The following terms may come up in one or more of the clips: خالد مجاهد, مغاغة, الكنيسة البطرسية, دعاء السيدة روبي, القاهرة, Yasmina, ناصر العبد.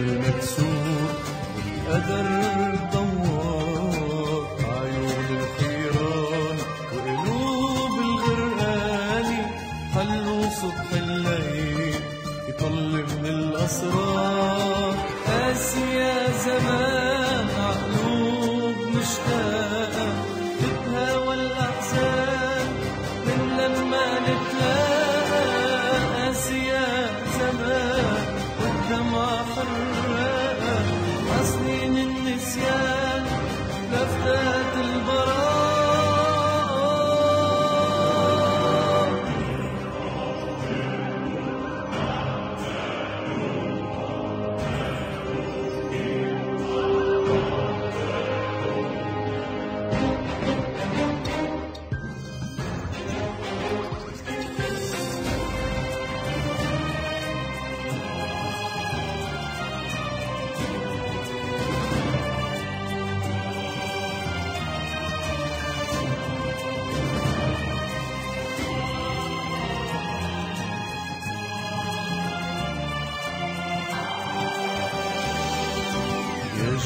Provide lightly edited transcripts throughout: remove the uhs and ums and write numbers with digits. المكسور والقدر الدوار، عيون الخيران وقلوب الغرقاني، خلوا صبح الليل يطل من الاسرار. قاسي يا زمان عقلوب مشتاقه تتهاوى الاحزان من لما نتلاقى. قاسي يا زمان والدمعه حراقه وسنين النسيان لفتات البراءه.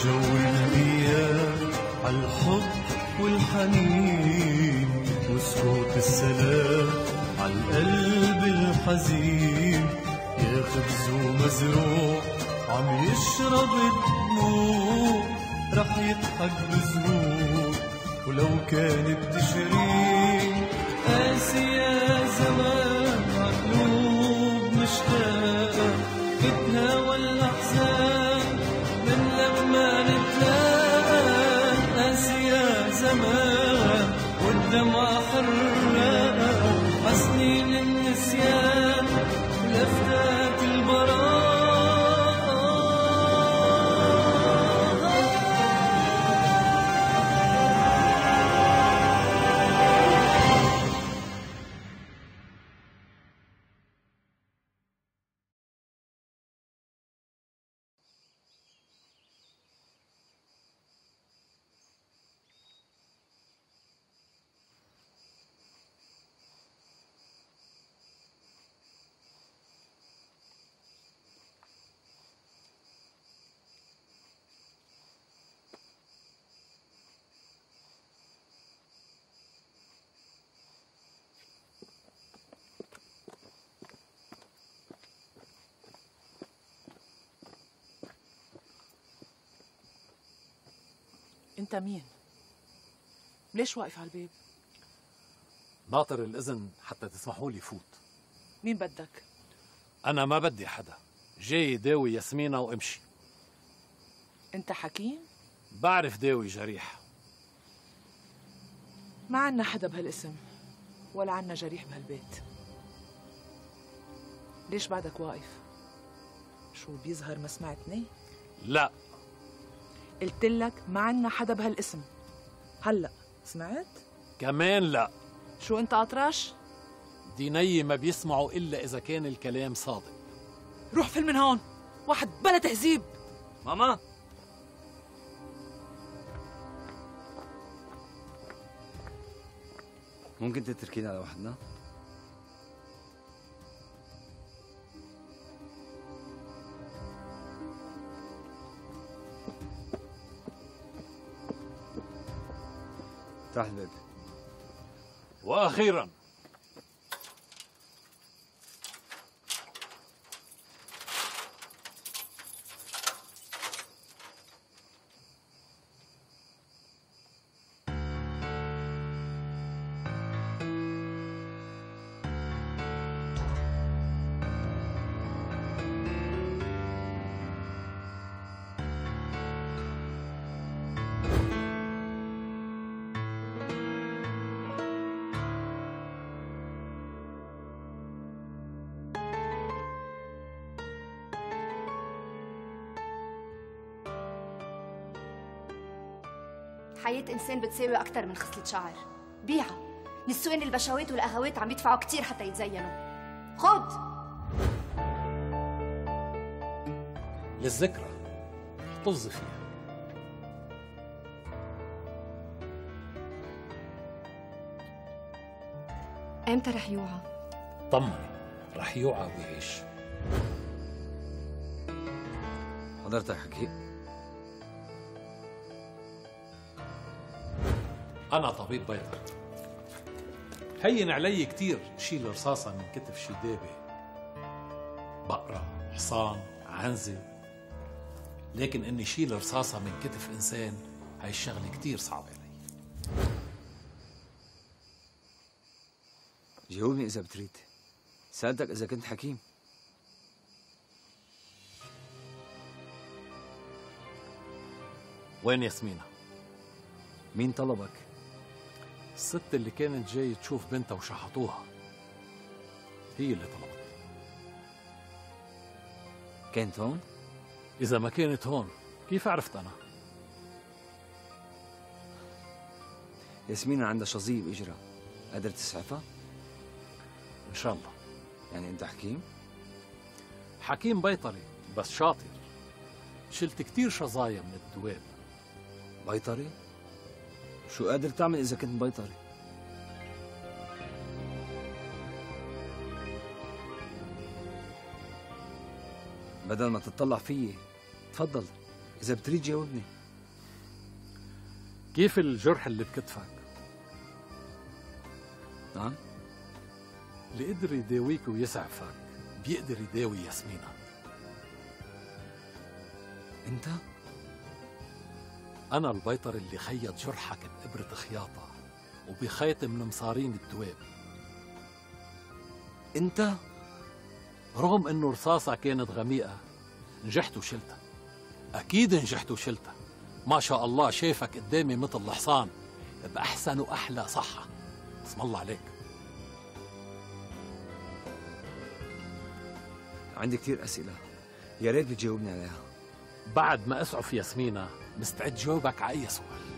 جو الايام عالحب والحنين وسكوت السلام عالقلب الحزين، يا خبز ومزروع عم يشرب الدموع رح يضحك بذنوب ولو كانت تشرين. قاسي يا زمان عقلوب مشتاقه تتهاوى الاحزان من لما نتلاقى. قاسي يا زمان والدمعة حراقة عسنين النسيان لفتات البراءة. انت مين؟ ليش واقف على الباب؟ ناطر الاذن حتى تسمحوا لي فوت. مين بدك؟ انا ما بدي حدا، جاي داوي ياسمينة وامشي. انت حكيم؟ بعرف داوي جريح. ما عنا حدا بهالاسم ولا عنا جريح بهالبيت. ليش بعدك واقف؟ شو بيظهر ما سمعتني؟ لا، قلت لك ما عنا حدا بهالاسم. هلا سمعت؟ كمان لا. شو انت اطرش؟ ديني ما بيسمعوا الا اذا كان الكلام صادق. روح فل من هون، واحد بلا تهذيب. ماما ممكن تتركينا على وحدنا؟ تحت الباب. واخيرا حياة إنسان بتساوي أكتر من خصلة شعر، بيعها. نسوان البشوات والأهوات عم يدفعوا كتير حتى يتزينوا. خد للذكرى، احتفظي فيها. إمتى رح يوعى؟ طمني، رح يوعى ويعيش. حضرتك حكيم؟ أنا طبيب بيطري. هين علي كتير شيل رصاصة من كتف شدابة، بقرة، حصان، عنزة، لكن إني شيل رصاصة من كتف إنسان هاي الشغلة كتير صعبة علي. جاوبني إذا بتريد. سألتك إذا كنت حكيم. وين ياسمينة؟ مين طلبك؟ الست اللي كانت جاي تشوف بنتها وشحطوها، هي اللي طلبتني. كانت هون؟ إذا ما كانت هون، كيف عرفت أنا؟ ياسمينة عندها شظية بإجرها، قادر تسعفها؟ إن شاء الله. يعني أنت حكيم؟ حكيم بيطري بس شاطر، شلت كتير شظايا من الدواب. بيطري؟ شو قادر تعمل إذا كنت بيطري؟ بدل ما تتطلع فيي، تفضل إذا بتريد جاوبني. كيف الجرح اللي بكتفك؟ نعم؟ اللي قدر يداويك ويسعفك بيقدر يداوي ياسمينة. أنت؟ أنا البيطر اللي خيط جرحك بإبرة خياطة وبخيط من مصارين الدواب. أنت؟ رغم إنه رصاصة كانت غميقة نجحت وشلتها. أكيد نجحت وشلتها. ما شاء الله شايفك قدامي مثل الحصان بأحسن وأحلى صحة. اسم الله عليك. عندي كتير أسئلة، يا ريت بتجاوبني عليها. بعد ما أسعف ياسمينة مستعد جاوبك على أي سؤال.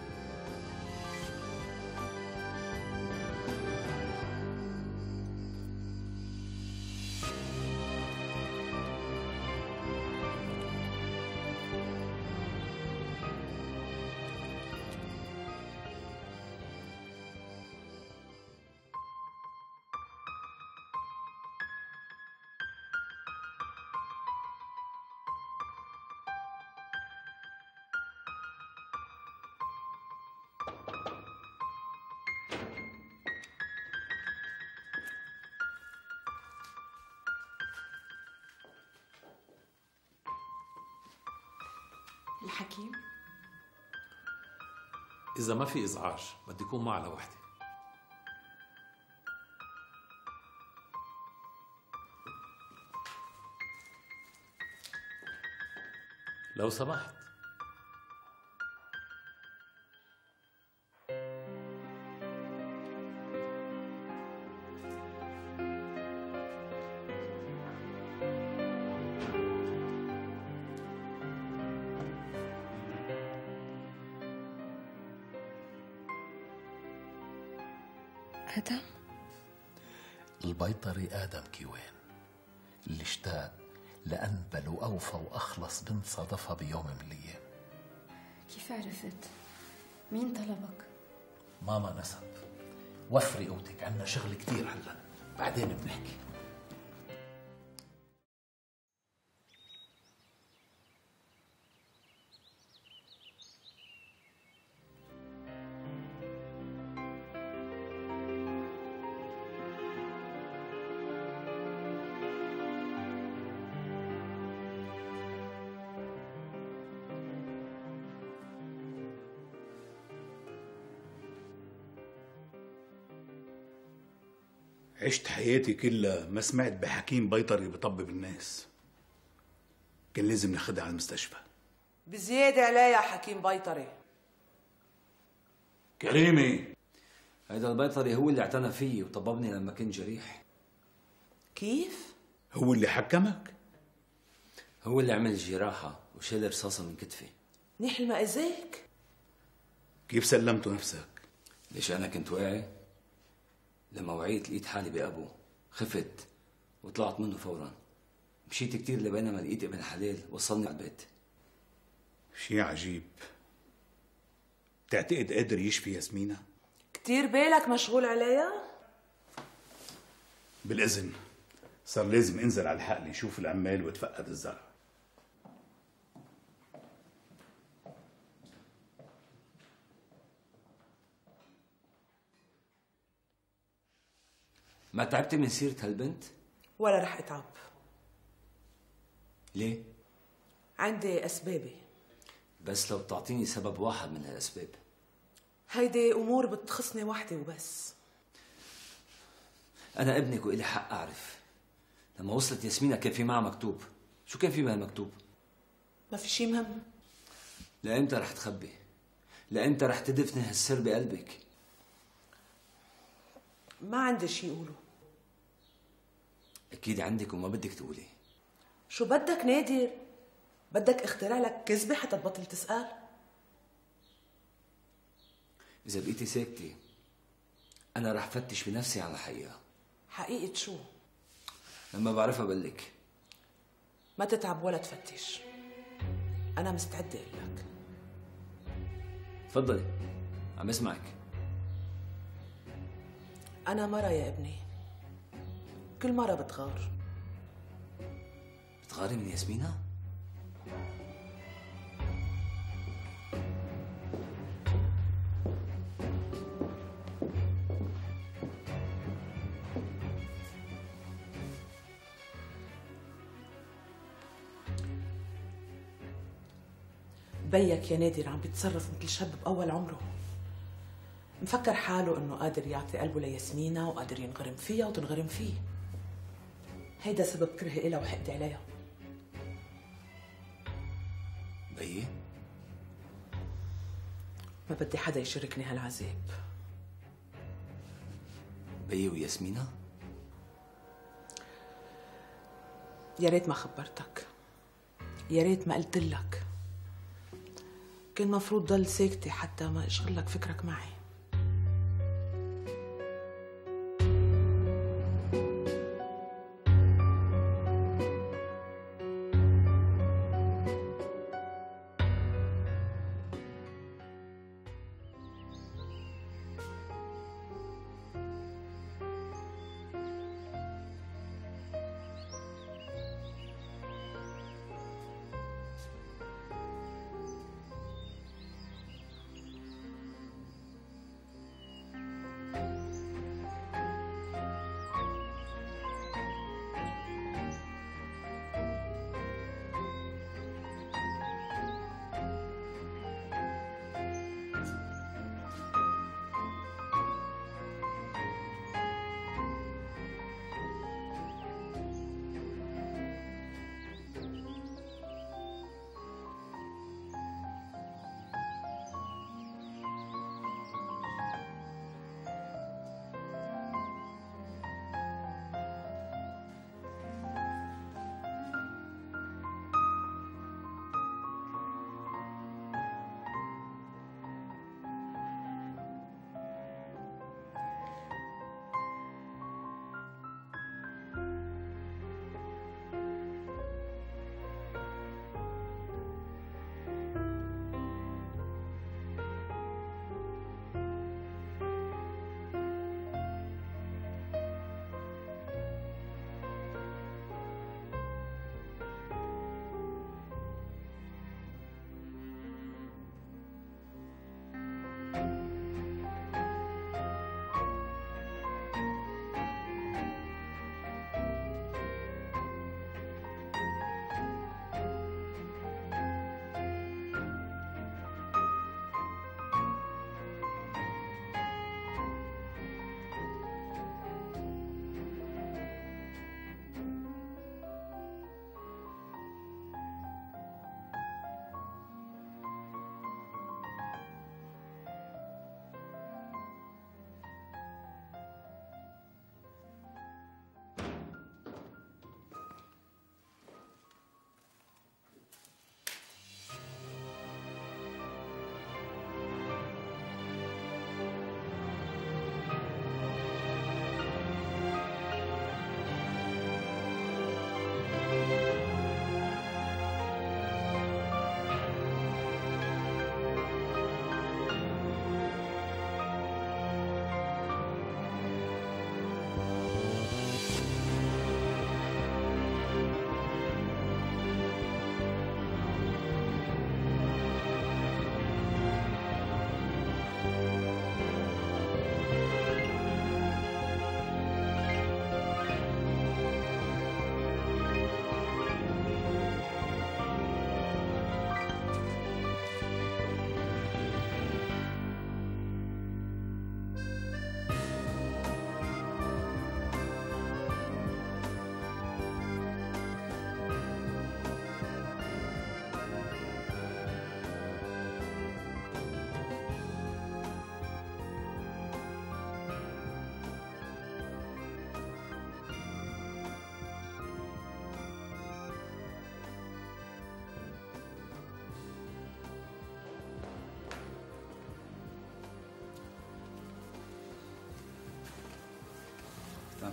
الحكيم؟ إذا ما في إزعاج بدي أكون معها لوحدي. لو سمحت. آدم؟ البيطري آدم كيوان اللي اشتاق لأنبل وأوفى وأخلص بنت صادفها بيوم من الأيام. كيف عرفت؟ مين طلبك؟ ماما نسب. وفري قوتك، عنا شغل كتير هلا، بعدين بنحكي. عشت حياتي كلها ما سمعت بحكيم بيطري بطبب الناس. كان لازم ناخدها على المستشفى. بزيادة علي يا حكيم بيطري. كريمي، هيدا البيطري هو اللي اعتنى فيي وطببني لما كنت جريح. كيف؟ هو اللي حكمك؟ هو اللي عمل جراحة وشال رصاصة من كتفي. منيح ما اذاك. كيف سلمت نفسك؟ ليش أنا كنت واعي؟ لما وعيت لقيت حالي بأبو، خفت وطلعت منه فورا. مشيت كتير لبين ما لقيت ابن حلال وصلني على البيت. شي عجيب. بتعتقد قادر يشفي ياسمينة؟ كتير بالك مشغول عليها؟ بالإذن، صار لازم انزل على الحقل يشوف العمال وتفقد الزرع. ما تعبت من سيرة هالبنت؟ ولا رح اتعب. ليه؟ عندي اسبابي. بس لو بتعطيني سبب واحد من هالاسباب. هيدي امور بتخصني وحدي وبس. انا ابنك والي حق اعرف. لما وصلت ياسمينة كان في معها مكتوب. شو كان في بهالمكتوب؟ ما في شي مهم. لامتى رح تخبي؟ لامتى رح تدفني هالسر بقلبك؟ ما عندي شي اقوله. اكيد عندك وما بدك تقولي. شو بدك نادر؟ بدك اخترع لك كذبه حتى تبطل تسأل؟ إذا بقيتي ساكتة أنا رح فتش بنفسي عن الحقيقة. حقيقة شو؟ لما بعرفها بقلك. ما تتعب ولا تفتش. أنا مستعدة لك. تفضلي، عم اسمعك. أنا مرة يا ابني. كل مرة بتغار. بتغاري من ياسمينة؟ بيك يا نادر عم بيتصرف مثل شاب بأول عمره، مفكر حاله انه قادر يعطي قلبه لياسمينة وقادر ينغرم فيها وتنغرم فيه. هيدا سبب كرهي إلها وحقدي عليها. بيي؟ ما بدي حدا يشاركني هالعذاب. بيي وياسمينة؟ يا ريت ما خبرتك، يا ريت ما قلتلك. كان مفروض ضل ساكتة حتى ما اشغلك فكرك معي.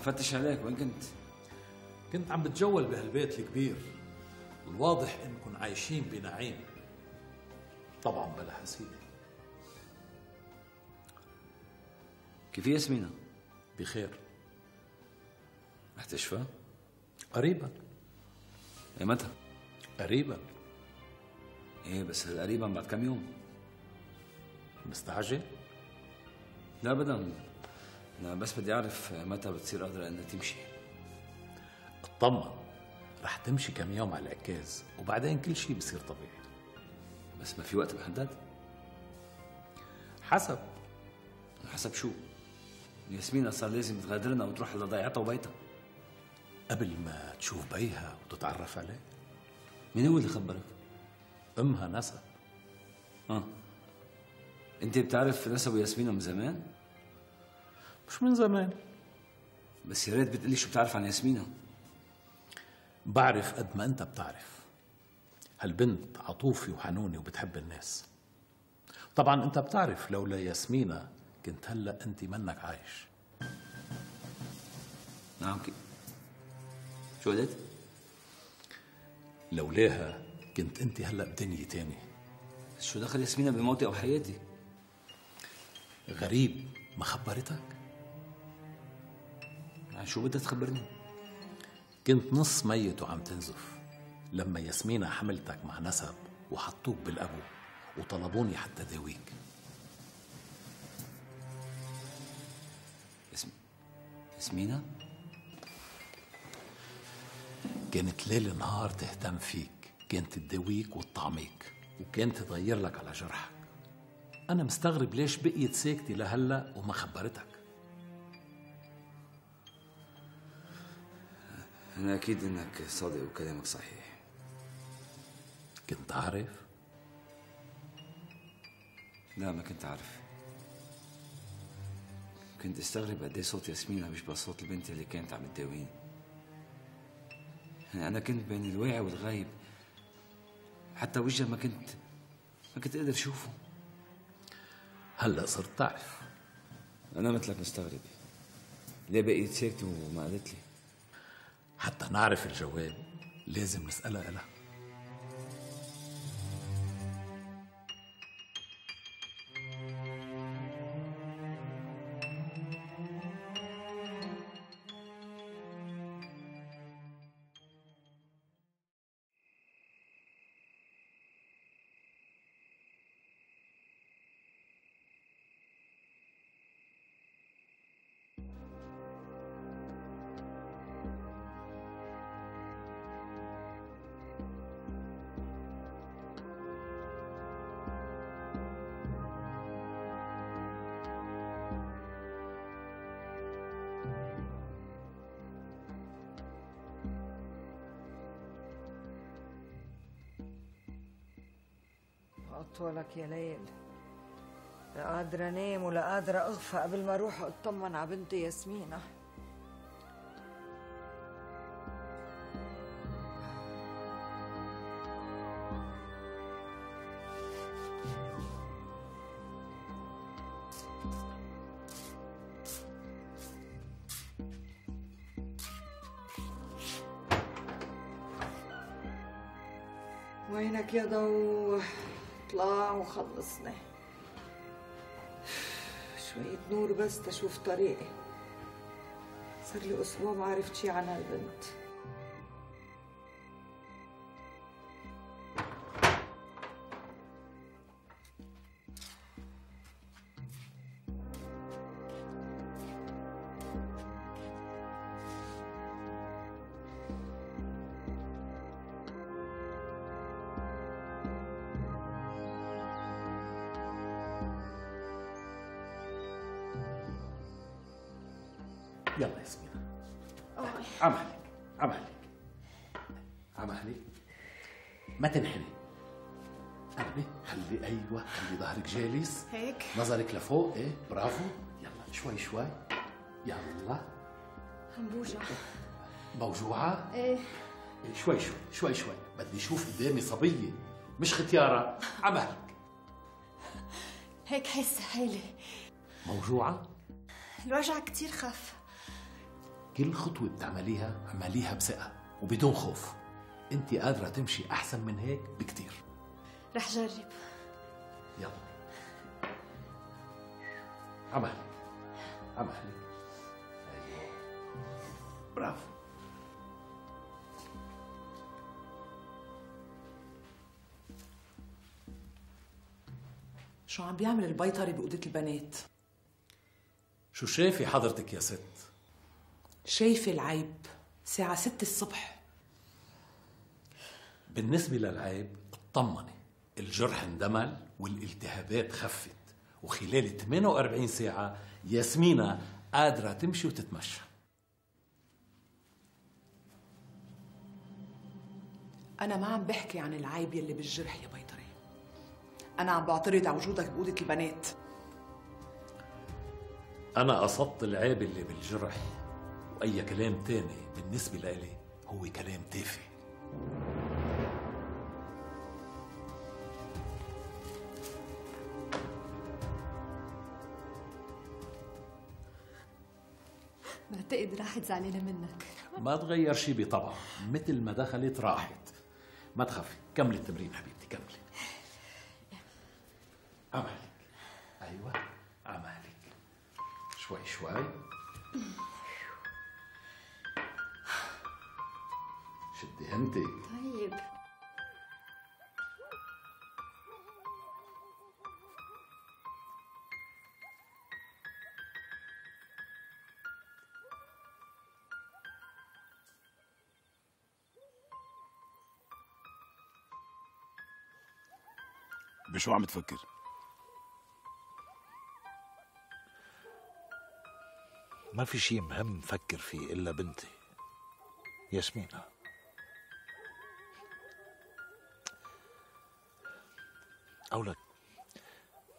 بفتش عليك، وين كنت؟ كنت عم بتجول بهالبيت الكبير، الواضح انكم عايشين بنعيم. طبعا بلا حسينة. كيف ياسمينة؟ بخير. رح تشفى؟ قريبا. ايه متى؟ قريبا. ايه بس قريبا بعد كم يوم؟ مستعجل؟ لا ابدا، انا بس بدي اعرف متى بتصير قادرة انها تمشي. اطمن، رح تمشي كم يوم على العكاز وبعدين كل شيء بصير طبيعي. بس ما في وقت محدد؟ حسب. حسب شو؟ ياسمينة صار لازم تغادرنا وتروح لضيعتها وبيتها قبل ما تشوف بيها وتتعرف عليه. مين هو اللي خبرك؟ امها نسب. اه انت بتعرف نسب وياسمينة من زمان؟ مش من زمان، بس يا ريت بتقلي شو بتعرف عن ياسمينة. بعرف قد ما انت بتعرف. هالبنت عطوفة وحنونة وبتحب الناس. طبعا انت بتعرف لولا ياسمينة كنت هلا انت منك عايش. نعم. شو قلت؟ لولاها كنت انت هلا بدنيا تاني. شو دخل ياسمينة بموتي او حياتي؟ غريب، ما خبرتك؟ عن شو بدها تخبرني؟ كنت نص ميت وعم تنزف لما ياسمينة حملتك مع نسب وحطوك بالابو وطلبوني حتى داويك. ياسمينة؟ كانت ليل نهار تهتم فيك، كانت تداويك وتطعميك، وكانت تغير لك على جرحك. أنا مستغرب ليش بقيت ساكتة لهلا وما خبرتك. أنا أكيد إنك صادق وكلامك صحيح. كنت عارف؟ لا ما كنت عارف. كنت استغرب قد إيه صوت ياسمينة بيشبه صوت البنت اللي كانت عم تداويني. أنا كنت بين الواعي والغايب، حتى وجهها ما كنت أقدر أشوفه. هلا صرت تعرف. أنا مثلك مستغرب، ليه بقيت ساكتة وما قالت لي؟ حتى نعرف الجواب لازم نسألها إلها. طولك يا ليل، لا قادرة انام ولا قادرة اغفى قبل ما اروح اطمن على بنتي ياسمينة. وينك يا ضو؟ اطلع وخلصنا. شوية نور بس تشوف طريقي. صار لي اسبوع ما عرفت شي عن هالبنت. يلا ياسمينة، عم أهلك عم أهلك عم أهلك، ما تنحني قربي، خلي أيوه خلي ظهرك جالس هيك، نظرك لفوق. إيه برافو، يلا شوي شوي، يلا عم بوجع. موجوعة؟ إيه شوي شوي شوي شوي، بدي أشوف قدامي صبية مش ختيارة. عم أهلك هيك حس حالي. موجوعة؟ الوجع كتير خف. كل خطوة بتعمليها اعمليها بثقة وبدون خوف. انت قادرة تمشي أحسن من هيك بكتير. رح جرب. يلا عملي عملي. أيوه برافو. شو عم بيعمل البيطري بأوضة البنات؟ شو شايفة حضرتك يا ست؟ شايفة العيب. ساعة 6 الصبح. بالنسبة للعيب اطمني، الجرح اندمل والالتهابات خفت، وخلال 48 ساعة ياسمينة قادرة تمشي وتتمشى. أنا ما عم بحكي عن العيب يلي بالجرح يا بيطري، أنا عم بعترض على وجودك بأوضة البنات. أنا قصدت العيب اللي بالجرح، وأي كلام تاني بالنسبة لإلي هو كلام تافه. بعتقد راحت زعلانة منك. ما تغير شي بطبعها، مثل ما دخلت راحت. ما تخافي، كملي التمرين حبيبتي، كملي. عملك. أيوة عملك. شوي شوي. شدي أنت. طيب. بشو عم تفكر؟ ما في شيء مهم فكر فيه إلا بنتي ياسمينة. أولك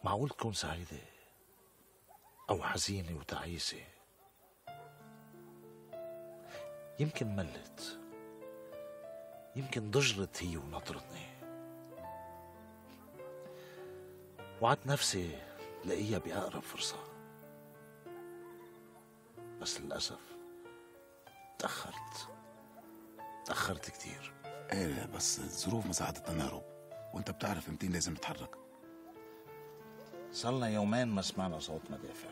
معقول تكون سعيدة أو حزينة وتعيسة، يمكن ملت، يمكن ضجرت هي ونطرتني، وعدت نفسي لاقيها بأقرب فرصة، بس للأسف تأخرت كتير. ايه بس الظروف ما ساعدتنا نهرب، وانت بتعرف امتين لازم نتحرك. صلنا يومين ما سمعنا صوت مدافع،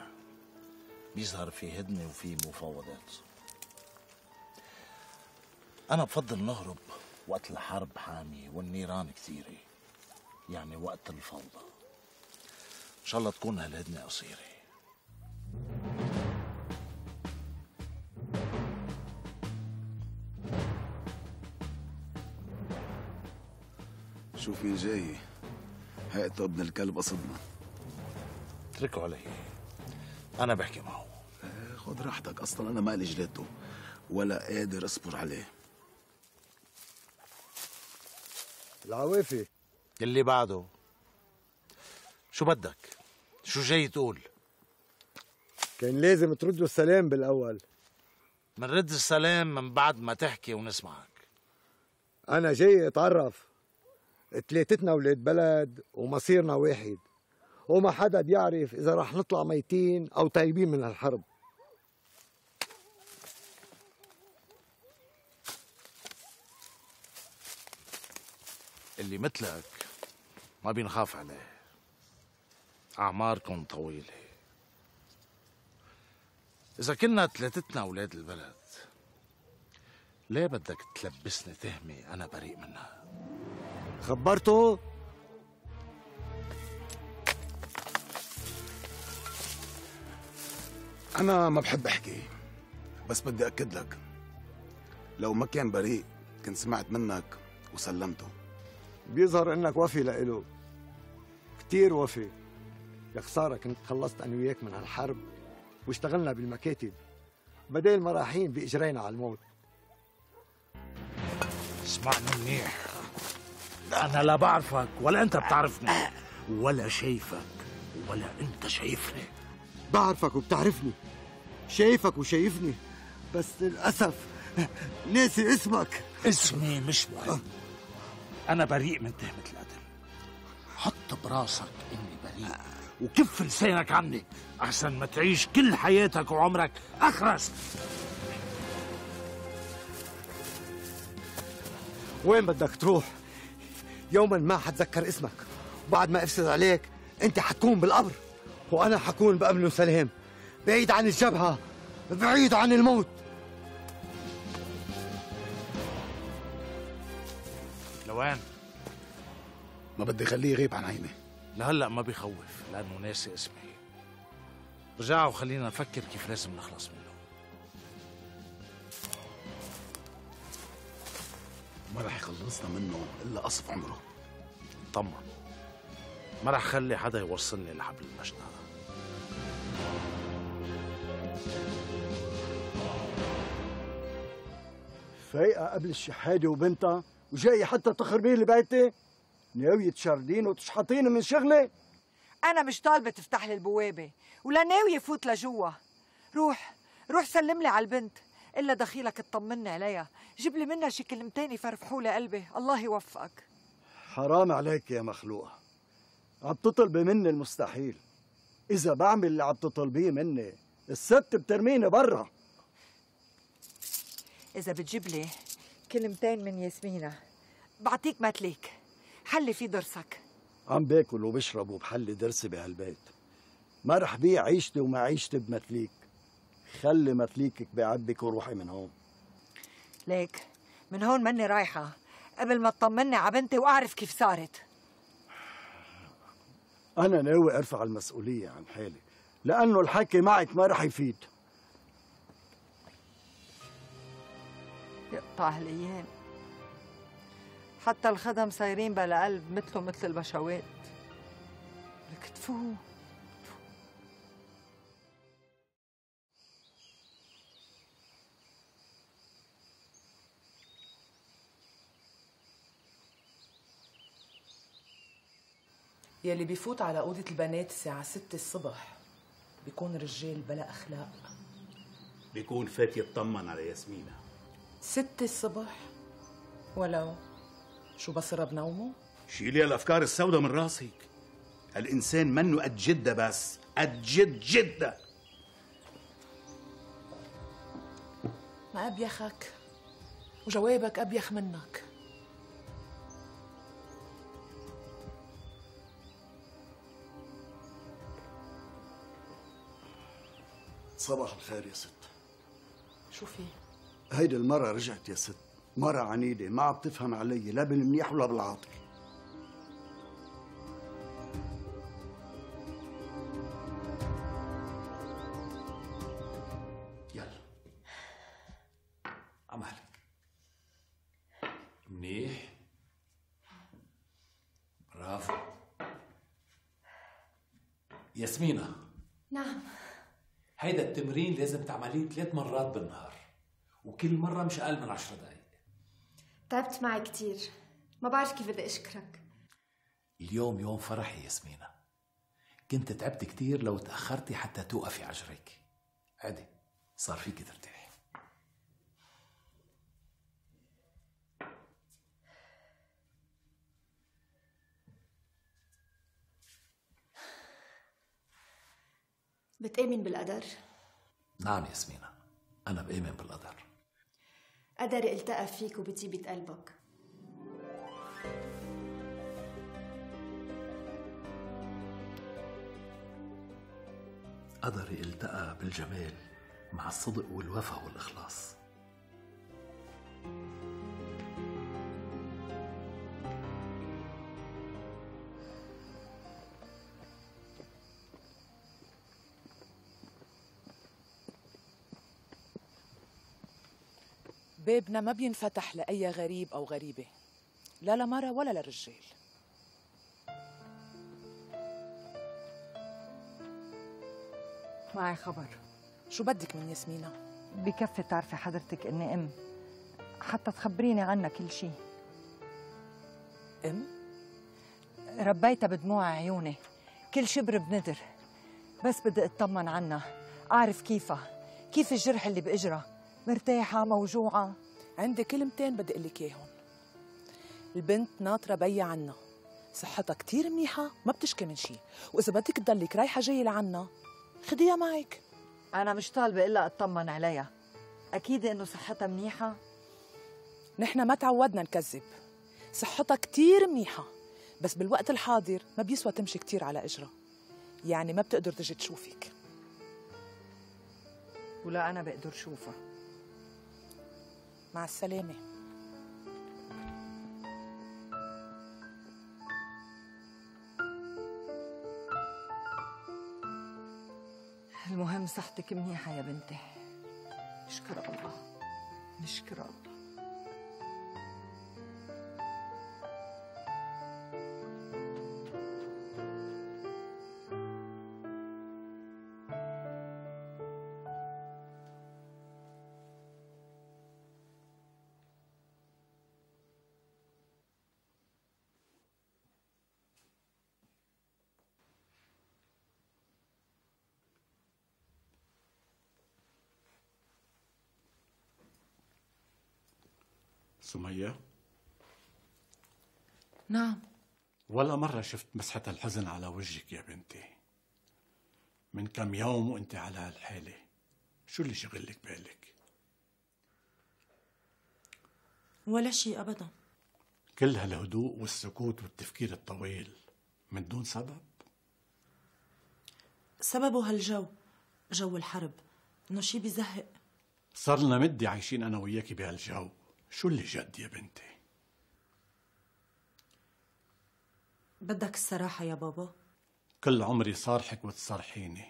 بيظهر في هدنة وفي مفاوضات. أنا بفضل نهرب وقت الحرب حامية والنيران كتيرة، يعني وقت الفوضى. إن شاء الله تكون هالهدنة قصيرة. شوف مين جاي، هيئته ابن الكلب قصدنا. اتركه علي، أنا بحكي معه. خد راحتك، أصلاً أنا مالي جلدته ولا قادر أصبر عليه. العوافي اللي بعده. شو بدك؟ شو جاي تقول؟ كان لازم تردوا السلام بالأول. منرد السلام من بعد ما تحكي ونسمعك. أنا جاي أتعرف، تلاتتنا اولاد بلد ومصيرنا واحد، وما حدا بيعرف اذا رح نطلع ميتين او طيبين من الحرب. اللي مثلك ما بينخاف عليه، اعماركم طويله. اذا كنا تلاتتنا اولاد البلد، ليه بدك تلبسني تهمه انا بريء منها؟ خبرته؟ أنا ما بحب أحكي، بس بدي أكد لك، لو ما كان بريء كنت سمعت منك وسلمته. بيظهر إنك وفي لإله، كتير وفي. يا خسارة كنت خلصت أنا وياك من هالحرب واشتغلنا بالمكاتب بدل ما رايحين بإجرينا على الموت. اسمعني منيح، أنا لا بعرفك ولا أنت بتعرفني، ولا شايفك ولا أنت شايفني. بعرفك وبتعرفني، شايفك وشايفني، بس للأسف ناسي اسمك. اسمي مش مهم، أنا بريء من تهمة القتل. حط براسك إني بريء وكف لسانك عني، أحسن ما تعيش كل حياتك وعمرك أخرس. وين بدك تروح؟ يوما ما حتذكر اسمك، وبعد ما افسد عليك انت حتكون بالقبر وانا حكون بامن وسلام، بعيد عن الجبهه، بعيد عن الموت. لوين؟ ما بدي خليه يغيب عن عيني. لهلا ما بيخوف لانه ناسي اسمي. رجعوا خلينا نفكر كيف لازم نخلص منه. ما رح يخلصنا منه الا قصف عمره. طمن، ما رح خلي حدا يوصلني لحبل المشنقة. فايقة قبل الشحادة وبنتها وجاي حتى تخربين لي بيتي؟ ناوية تشردين وتشحطيني من شغلي؟ أنا مش طالبة تفتح لي البوابة، ولا ناوية فوت لجوا. روح، روح سلم لي على البنت، إلا دخيلك اطمني عليها، جيب لي منها شي كلمتين يفرفحوا لي قلبي، الله يوفقك. حرام عليك يا مخلوقة، عم تطلبي مني المستحيل. إذا بعمل اللي عم تطلبيه مني، الست بترميني برا. إذا بتجيب لي كلمتين من ياسمينة، بعطيك متليك، حلي في درسك. عم باكل وبشرب وبحلي درسي بهالبيت. ما رح بيع عيشتي ومعيشتي بمتليك. خلي متليكك بعبك وروحي من هون. ليك من هون مني رايحة قبل ما تطمني على بنتي واعرف كيف صارت. أنا ناوي أرفع المسؤولية عن حالي، لأنه الحكي معك ما رح يفيد. يقطع هالأيام، حتى الخدم صايرين بلا قلب مثله مثل البشوات. لك تفوه. يلي بيفوت على أوضة البنات الساعة 6 الصبح بيكون رجال بلا أخلاق. بيكون فات يطمن على ياسمينة. 6 الصبح؟ ولو شو بصرها بنومه؟ شيلي الأفكار السوداء من راسك. الإنسان منه قد جدة، بس قد جدة. ما أبيخك وجوابك أبيخ منك. صباح الخير يا ست. شو في؟ هيدي المرة رجعت يا ست، مرة عنيدة ما عم تفهم علي لا بالمنيح ولا بالعاطل. يلا عمالك منيح، برافو. ياسمينة. نعم. هيدا التمرين لازم تعمليه 3 مرات بالنهار، وكل مرة مش أقل من 10 دقايق. تعبت معي كتير، ما بعرف كيف بدي أشكرك. اليوم يوم فرحي يا ياسمينة، كنت تعبت كتير لو تأخرتي حتى توقفي على رجليك. عادي، صار فيكي ترتاحي. بتآمن بالقدر؟ نعم ياسمينة، أنا بآمن بالقدر. قدري التقى فيك وبطيبة قلبك. قدري التقى بالجمال مع الصدق والوفاء والإخلاص. بابنا ما بينفتح لأي غريب أو غريبة، لا لمرة ولا لرجال. معي خبر. شو بدك من ياسمينة؟ بكفي تعرفي حضرتك إني أم، حتى تخبريني عنها كل شي. أم؟ ربيتها بدموع عيوني، كل شبر بندر، بس بدي أطمن عنها، أعرف كيفها، كيف الجرح اللي بإجرها، مرتاحة موجوعة. عندي كلمتين بدي اقول لك اياهم. البنت ناطرة بي عنا، صحتها كتير منيحة، ما بتشكي من شي، وإذا بدك تضلك رايحة جاية لعنا خديها معك. أنا مش طالبة إلا أطمن عليها، أكيد إنه صحتها منيحة نحن ما تعودنا نكذب. صحتها كتير منيحة بس بالوقت الحاضر ما بيسوى تمشي كتير على إجرها، يعني ما بتقدر تجي تشوفك. ولا أنا بقدر شوفها. مع السلامة. المهم صحتك منيحة يا بنتي. نشكر الله، نشكر الله. سمية؟ نعم. ولا مرة شفت مسحة الحزن على وجهك يا بنتي. من كم يوم وانت على هالحالة، شو اللي شغلك بالك؟ ولا شيء أبدا. كل هالهدوء والسكوت والتفكير الطويل من دون سبب؟ سببه هالجو، جو الحرب، إنه شيء بيزهق. صرنا مدة عايشين أنا وياكي بهالجو. شو اللي جد يا بنتي؟ بدك الصراحة يا بابا؟ كل عمري صارحك وتصارحيني.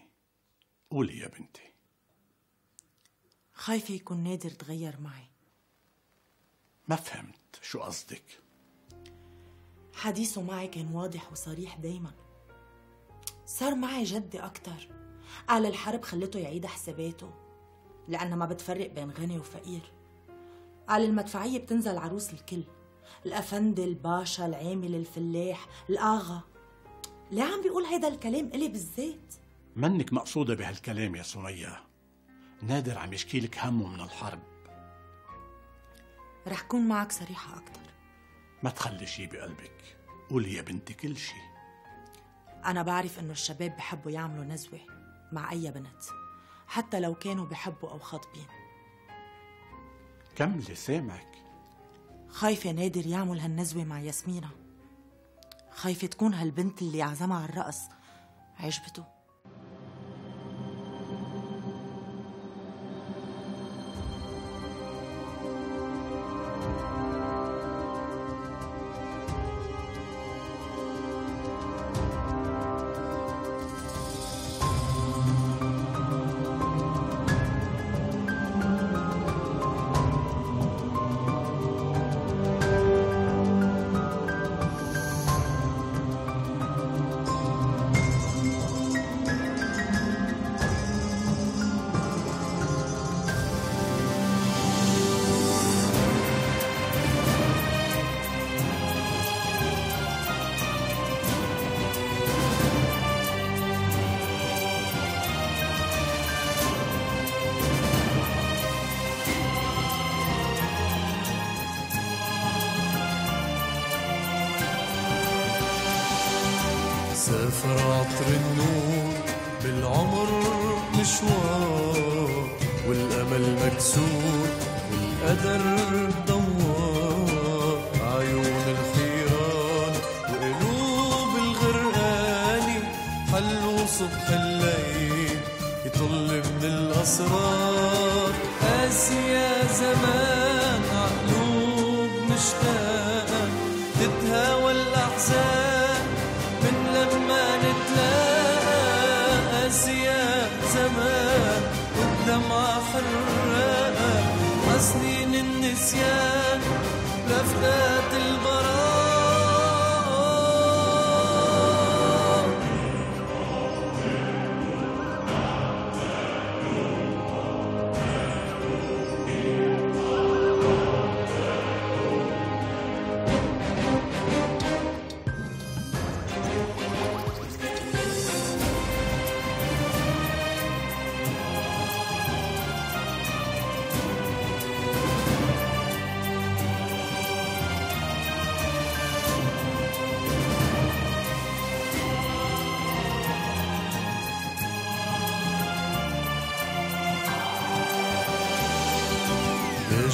قولي يا بنتي. خايفة يكون نادر تغير معي. ما فهمت شو قصدك؟ حديثه معي كان واضح وصريح دايما. صار معي جدي أكتر. على الحرب خلته يعيد حساباته لأنه ما بتفرق بين غني وفقير. على المدفعية بتنزل عروس الكل، الأفندي، الباشا، العامل، الفلاح، الآغا. ليه عم بيقول هيدا الكلام إلي بالذات؟ منك مقصودة بهالكلام يا سمية. نادر عم يشكي لك همه من الحرب. رح كون معك صريحة أكتر. ما تخلي شي بقلبك، قولي يا بنتي كل شي. أنا بعرف إنه الشباب بحبوا يعملوا نزوة مع أي بنت، حتى لو كانوا بحبوا أو خاطبين. كملي سامعك. خايفة نادر يعمل هالنزوة مع ياسمينة. خايفة تكون هالبنت اللي عزمها على الرقص عجبته. سافر عطر النور بالعمر مشوار، والأمل مكسور والقدر دوار. عيون الخيران وقلوب الغرقاني حلوا صبح الليل يطل من الأسرار. آسيا زمان عقلوب مشتاقة تتهاوى الأحزان لما نتلاقى. أزياء زمان والدمعة حراقة وسنين النسيان لفتات البراءة.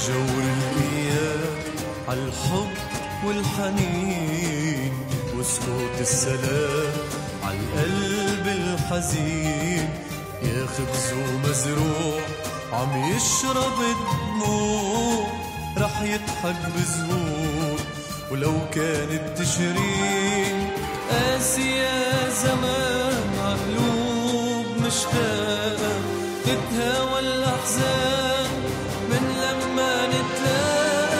جور الأيام عالحب والحنين وسكوت السلام عالقلب الحزين. يا خبز ومزروع عم يشرب الدموع رح يضحك بذوق ولو كانت تشرين قاسية زمان عقلوب مشتاقة تتهوى الأحزان من لما نتلاقى